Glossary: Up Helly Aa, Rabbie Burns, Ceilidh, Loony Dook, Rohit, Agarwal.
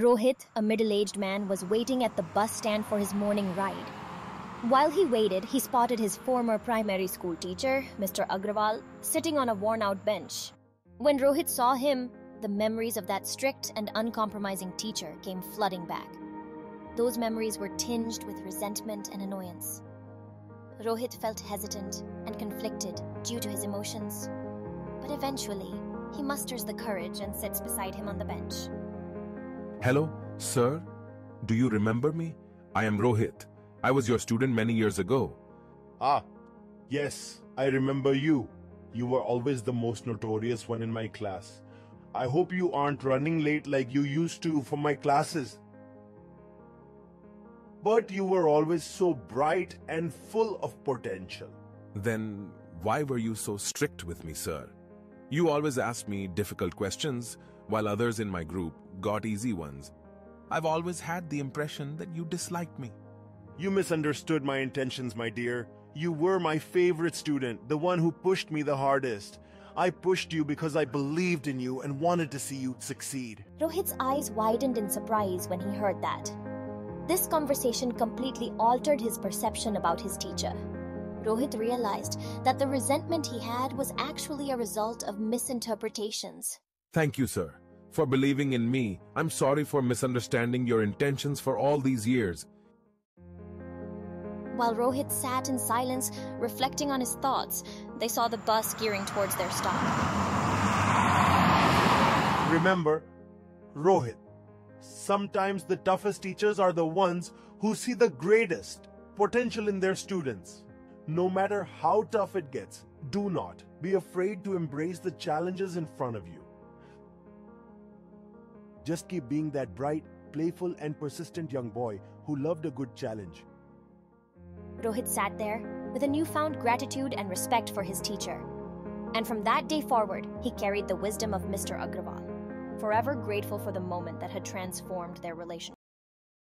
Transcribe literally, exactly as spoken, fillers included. Rohit, a middle-aged man, was waiting at the bus stand for his morning ride. While he waited, he spotted his former primary school teacher, Mister Agarwal, sitting on a worn-out bench. When Rohit saw him, the memories of that strict and uncompromising teacher came flooding back. Those memories were tinged with resentment and annoyance. Rohit felt hesitant and conflicted due to his emotions, but eventually, he musters the courage and sits beside him on the bench. Hello, sir. Do you remember me? I am Rohit. I was your student many years ago. Ah, yes, I remember you. You were always the most notorious one in my class. I hope you aren't running late like you used to for my classes. But you were always so bright and full of potential. Then why were you so strict with me, sir? You always asked me difficult questions, while others in my group got easy ones. I've always had the impression that you disliked me. You misunderstood my intentions, my dear. You were my favorite student, the one who pushed me the hardest. I pushed you because I believed in you and wanted to see you succeed. Rohit's eyes widened in surprise when he heard that. This conversation completely altered his perception about his teacher. Rohit realized that the resentment he had was actually a result of misinterpretations. Thank you, sir, for believing in me. I'm sorry for misunderstanding your intentions for all these years. While Rohit sat in silence, reflecting on his thoughts, they saw the bus gearing towards their stop. Remember, Rohit, sometimes the toughest teachers are the ones who see the greatest potential in their students. No matter how tough it gets, do not be afraid to embrace the challenges in front of you. Just keep being that bright, playful, and persistent young boy who loved a good challenge. Rohit sat there with a newfound gratitude and respect for his teacher. And from that day forward, he carried the wisdom of Mister Agarwal, forever grateful for the moment that had transformed their relationship.